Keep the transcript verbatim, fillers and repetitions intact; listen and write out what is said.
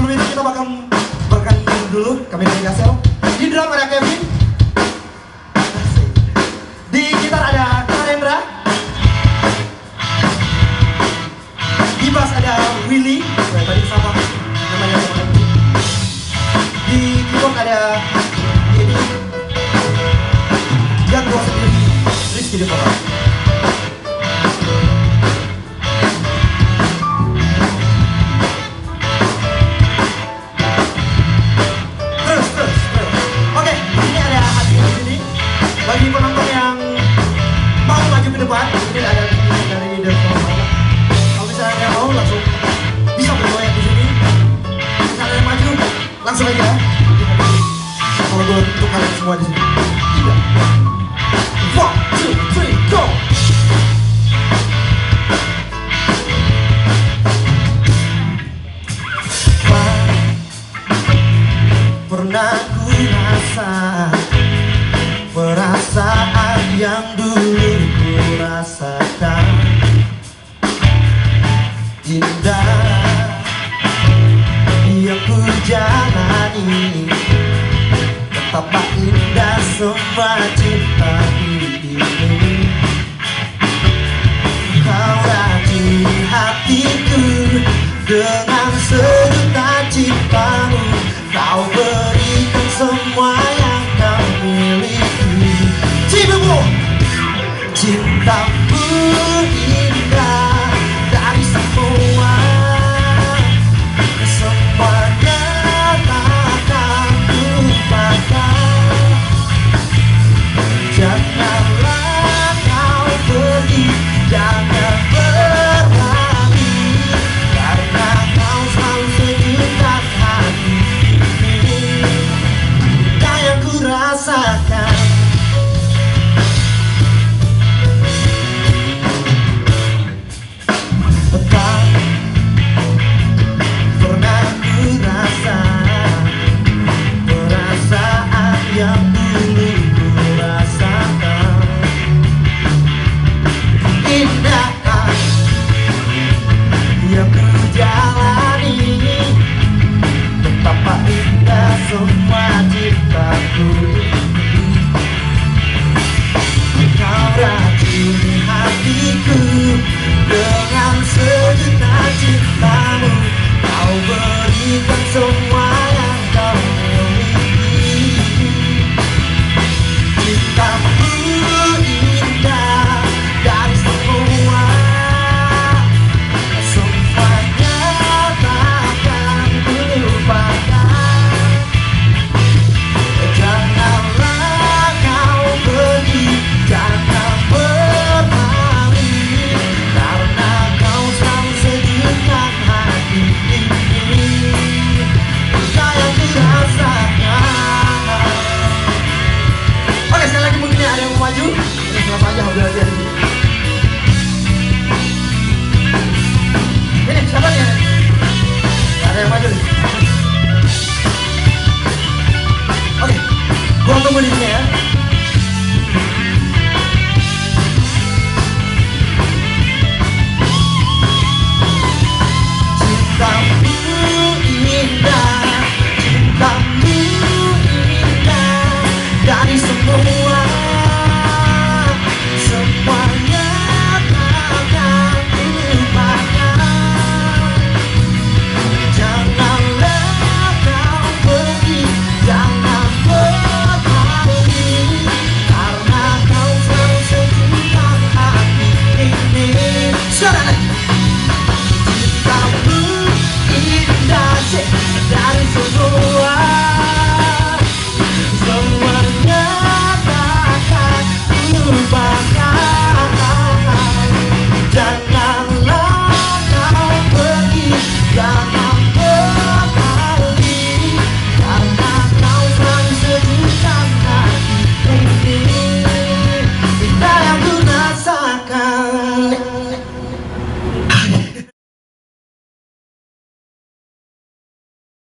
sebelum itu kita bakal berkali dulu kami dari Gasel. Di drum ada Kevin, di gitar ada Narendra, di bass ada Willy, tadi sama namanya, di keyboard ada Yedi, dan gua sendiri Rizky di bawah. Langsung aja kalau gue untuk kalian semua di sini. one two three go. Pernah ku rasa perasaan yang dulu ku rasakan indah yang ku jalani.